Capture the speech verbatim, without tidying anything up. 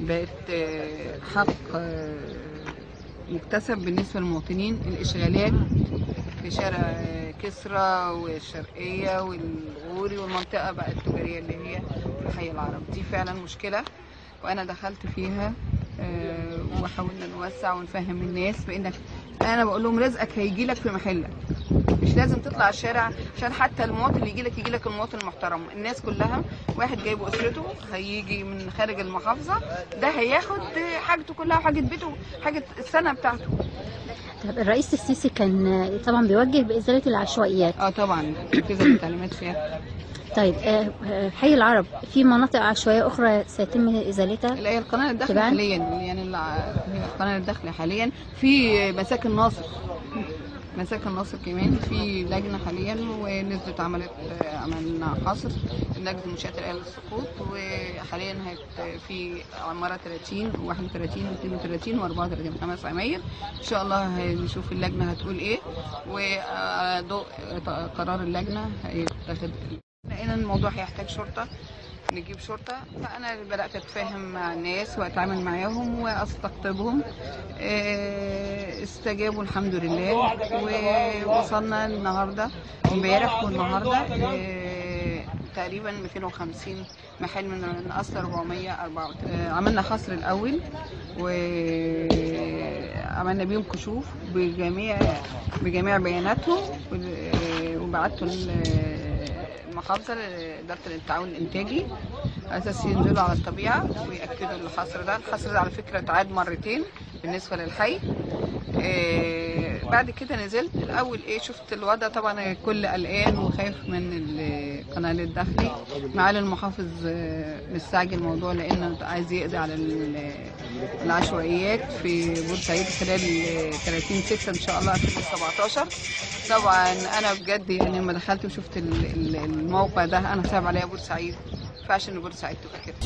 بقت حق مكتسب بالنسبة للمواطنين. الإشغالات في شارع كسرى والشرقية والغوري والمنطقة بقى التجارية اللي هي في الحي العربي دي فعلا مشكلة، وأنا دخلت فيها وحاولنا نوسع ونفهم الناس بإنك، أنا بقول لهم رزقك هيجيلك في محلك، مش لازم تطلع الشارع عشان حتى المواطن اللي يجيلك يجيلك المواطن المحترم. الناس كلها واحد جايب اسرته هيجي من خارج المحافظه، ده هياخد حاجته كلها وحاجه بيته وحاجه السنه بتاعته. طب الرئيس السيسي كان طبعا بيوجه بازاله العشوائيات. اه طبعا كذا تعليمات فيها. طيب حي العرب في مناطق عشوائيه اخرى سيتم ازالتها؟ لا، هي القناه الداخليه حاليا، يعني القناه الداخليه حاليا في مساكن ناصر، مساكن ناصر كمان في لجنه حاليا، ونزلت عملت عملنا حصر لجنه منشاه الاهلي للسقوط، وحاليا في عماره ثلاثين واحد وثلاثين واثنين وثلاثين واربعة وثلاثين خمس عماير. ان شاء الله هنشوف اللجنه هتقول ايه، وضوء قرار اللجنه هيتاخد. لقينا الموضوع هيحتاج شرطه، نجيب شرطه، فانا بدات اتفاهم مع الناس واتعامل معاهم واستقطبهم. استجابوا الحمد لله، ووصلنا النهارده امبارح والنهارده تقريبا مئتين وخمسين محل من اصل أربعمية وأربعة. عملنا حصر الاول وعملنا بيهم كشوف بجميع بجميع بياناتهم، وبعتوا المحافظه لاداره التعاون الانتاجي اساس ينزلوا على الطبيعه وياكدوا الحصر ده. الحصر ده على فكره اتعاد مرتين بالنسبه للحي. إيه بعد كده نزلت الاول ايه، شفت الوضع طبعا كل قلقان وخايف من القناه الداخلي. معالي المحافظ مستعجل الموضوع لانه عايز يقضي على العشوائيات في بورسعيد خلال ثلاثين ستة ان شاء الله ألفين وسبعتاشر. طبعا انا بجد يعني لما دخلت وشفت الموقع ده انا صعب عليا بورسعيد، فعشان بورسعيد تبقى كده.